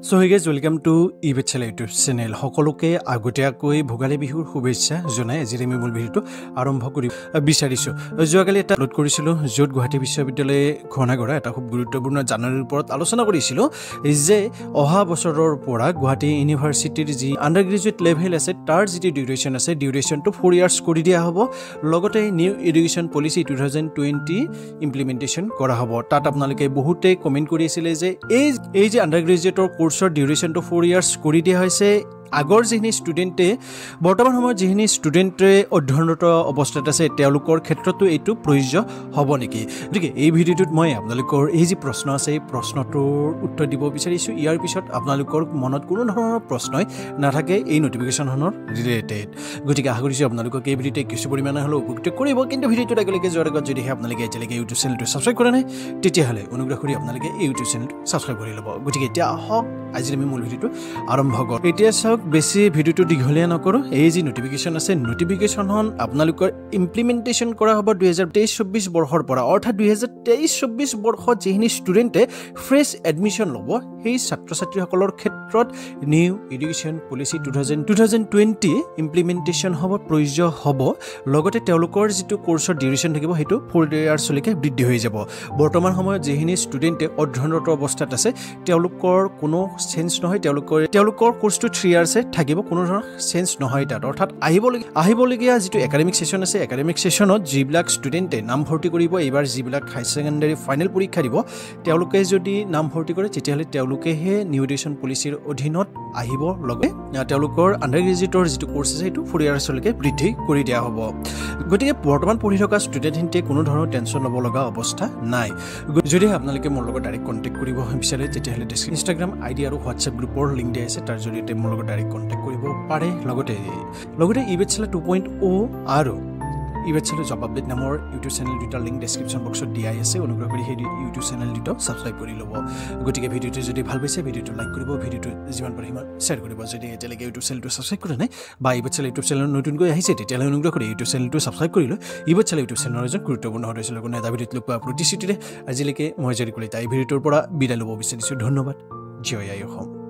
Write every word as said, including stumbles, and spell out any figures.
So hey guys, welcome to E-Pathshala YouTube channel. Hokoloke agutiakoi bhogali bihur shubhechha jonai ajire mi mul bihurtu arambho kori bisarisu. Joakali eta upload korisilu jot Guwahati Bishwabidyalaya Ghanagora eta khub guruttopurno janarir oporot alochona korisilu je oha bosoror pora Guwahati University ji undergraduate level ase tar jiti duration ase duration to four years kori dia hobo logote new education policy twenty twenty implementation kora hobo tat apnalike bahute comment kori asile je ei ei je undergraduate course So duration to four years kori dia hoise আগৰ যিখিনি ষ্টুডেন্টে বৰ্তমান সময়ত যিখিনি ষ্টুডেন্টে অধ্যয়নৰত অৱস্থাত আছে তেওঁলোকৰ ক্ষেত্ৰতো এইটো প্ৰয়োজ্য হ'ব নেকি ঠিক এই ভিডিঅটোত মই আপোনালোকৰ এই যে প্ৰশ্ন আছে এই প্ৰশ্নটোৰ উত্তৰ দিব বিচাৰিছো ইয়াৰ পিছত আপোনালোকৰ মনত কোনো ধৰণৰ প্ৰশ্নই নাথাকে এই নটিফিকেচননৰ ৰিলেটেড গতিকে আশা কৰিছো আপোনালোকৰ এই ভিডিঅটো কিছু পৰিমাণে হ'লেও উপকৃত কৰিব কিন্তু ভিডিঅটো লাগিলে জৰুৰকৈ যদিহে আপোনালোকে এতিয়ালৈকে ইউটিউব চেনেলটো সাবস্ক্ৰাইব কৰা নাই তেতিয়াহলে অনুগ্ৰহ কৰি আপোনালোকে এই ইউটিউব চেনেলটো সাবস্ক্ৰাইব কৰি ল'ব গতিকে এতিয়া হওক আজিৰ আমি মূল ভিডিঅটো আৰম্ভ কৰোঁ এতিয়া বেছি ভিডিওটো দিঘলীয়া নকৰো এই যে নোটিফিকেশন আছে নোটিফিকেশন হন আপোনালোকৰ ইমপ্লিমেন্টেশন কৰা হ'ব দুই হাজাৰ তেইছ চৌব্বিছ বৰ্ষৰ পৰা অৰ্থাৎ দুই হাজাৰ তেইছ চৌব্বিছ বৰ্ষত যিখিনি ষ্টুডেন্টে ফ্ৰেছ এডমিশন ল'ব সেই ছাত্ৰ ছাত্ৰীসকলৰ ক্ষেত্ৰত নিউ এডুকেশ্যন পলিচি দুই হাজাৰ বিশ ইমপ্লিমেন্টেশন হ'ব প্ৰয়োজন হ'ব লগতে তেওঁলোকৰ যেটো কোৰ্সৰ ডিউৰেচন থাকিব হেতু চাৰি ইয়াৰ্ছ লৈকে বৃদ্ধি হৈ যাব বৰ্তমান সময়ত যিখিনি ষ্টুডেন্টে অধ্যয়নৰত অৱস্থাত আছে তেওঁলোকৰ কোনো চেঞ্জ নহয় তেওঁলোকৰ তেওঁলোকৰ কোৰ্সটো থ্ৰী ইয়াৰ্ছ থাকিব কোনো ধৰণৰ চেঞ্জ নহয় তাত অৰ্থাৎ আহিবলগীয়া আহিবলগীয়া যেটো একাডেমিক সেশন আছে একাডেমিক সেশনত যিবিলাক ষ্টুডেন্টে নাম ভৰ্তি কৰিব এবাৰ যিবিলাক হাই সেকেন্ডাৰী ফাইনেল পৰীক্ষা দিব তেওঁলোকে যদি নাম ভৰ্তি কৰে তেতিয়াহলে তেওঁলোকে হে নিউ এডুকেশ্যন পলিচিৰ অধীনত আহিব লগে তেওঁলোকৰ আণ্ডাৰগ্ৰেজুৱেটৰ যেটো কোৰ্স আছে সেইটো ফ'ৰ ইয়াৰ্ছ লৈকে বৃদ্ধি কৰি দিয়া হ'ব গতিকে বৰ্তমান পঢ়ি থকা ষ্টুডেন্টে কোনো ধৰণৰ টেনচন ল'ব লগা অৱস্থা নাই যদি আপোনালোকে মোৰ লগত ডাইৰেক্ট কন্টাক্ট কৰিব বিচাৰে তেতিয়াহলে ইনষ্টাগ্ৰাম আইডি আৰু WhatsApp গ্ৰুপৰ লিংক দিয়া আছে তাৰ জৰিয়তে মোৰ লগত কন্টাক্ট কৰিব পাৰে লগতে লগতে E-Pathshala টু পইণ্ট জিৰ' আৰু E-Pathshala জব আপডেট নামৰ ইউটিউব চেনেল দুটা লিংক ডেসক্ৰিপচন বক্সত দিয়া আছে অনুগ্ৰহ কৰি সেই ইউটিউব চেনেল দুটা সাবস্ক্ৰাইব কৰি ল'ব গতিকে ভিডিওটো যদি ভাল পাইছে ভিডিওটো লাইক কৰিব ভিডিওটো যিমান পাৰে সিমান শেয়াৰ কৰিব যদি এতিয়ালৈকে ইউটিউব চেনেলটো সাবস্ক্ৰাইব কৰা নাই বা E-Pathshala ইউটিউব চেনেল নতুন গৈ আহিছে তেতিয়ালৈ অনুগ্ৰহ কৰি ইউটিউব চেনেলটো সাবস্ক্ৰাইব কৰি লৈ E-Pathshala ইউটিউব চেনেলৰ এজন গুৰুত্বপূৰ্ণ হৰদৈছিল কোনে এটা ভিডিওত লোক আপলোড দিছিটিৰে আজিলৈকে মই জৰি কৰি তাই ভিডিওটোৰ পৰা বিদায় ল'ব বিচাৰিছো ধন্যবাদ জয় আই অসম